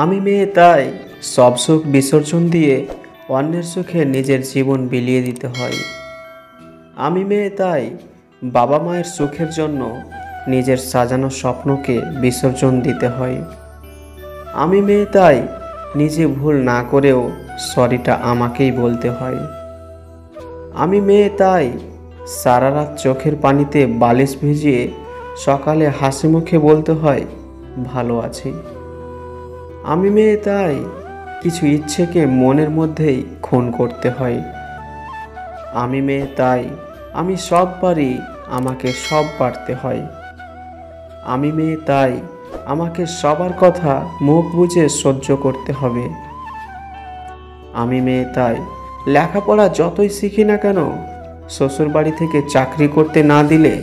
आमी मेये ताई सब सुख विसर्जन दिए अन्येर सुखे निजेर जीवन बिलिये दिते हय। आमी मेये ताई बाबा मायेर सुखेर जन्य निजेर साजानो स्वप्नके विसर्जन दिते हय। आमी मेये ताई निजे भूल ना करेओ सरिटा आमाकेई बोलते हय। आमी मेये ताई सारा रात चोखेर पानीते बालिश भिजिए सकाले हासि मुखे बोलते हय भालो आछि। आमी मेये ताई किछु इच्छेके मनेर मध्येई खून करते हय। आमी मेये ताई आमी सब पारी आमाके सब पारते हय। आमी मेये ताई आमाके सबार कथा मुख बुझे सह्य करते हबे। आमी मेये ताई लेखापड़ा जतोई शिखी ना केन शोशुर बाड़ी थेके चाकरी करते ना दिले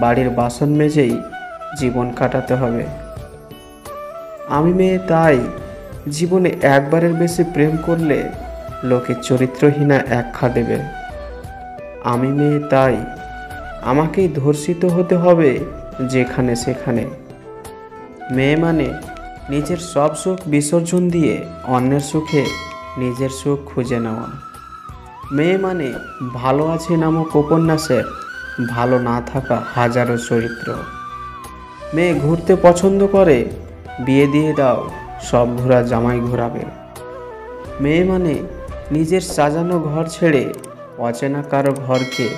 बाड़ीर बासन मेजेई जीवन काटाते हबे। आमी मेये ताई जीवने एक बारेर बेशी प्रेम करले लोके चरित्रहीना आख्या देबे। आमी मेये ताई आमाकेई धर्षित होते हबे जेखाने सेखाने। मेये माने निजेर सब सुख विसर्जन दिए अन्येर सुखे निजेर सुख खुंजे नेওয়া। मेये माने भालो आछि नामक उपन्यासेर भालो ना थाका हाजारो चरित्र। मेये घुरते पछन्द करे बिये दिए दाओ सब घोरा जामाई घोराबे। मेये माने निजेर साजानो घर छेड़े अचेना कारो घरके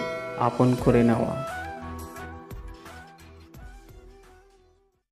आपन करे नेওয়া।